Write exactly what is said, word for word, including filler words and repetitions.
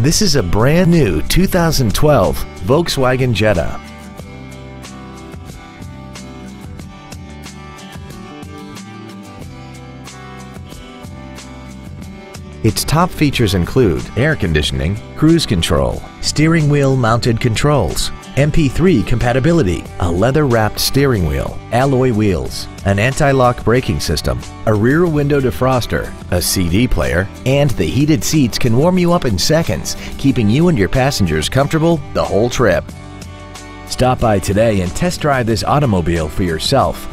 This is a brand new two thousand twelve Volkswagen Jetta. Its top features include air conditioning, cruise control, steering wheel mounted controls, M P three compatibility, a leather-wrapped steering wheel, alloy wheels, an anti-lock braking system, a rear window defroster, a C D player, and the heated seats can warm you up in seconds, keeping you and your passengers comfortable the whole trip. Stop by today and test drive this automobile for yourself.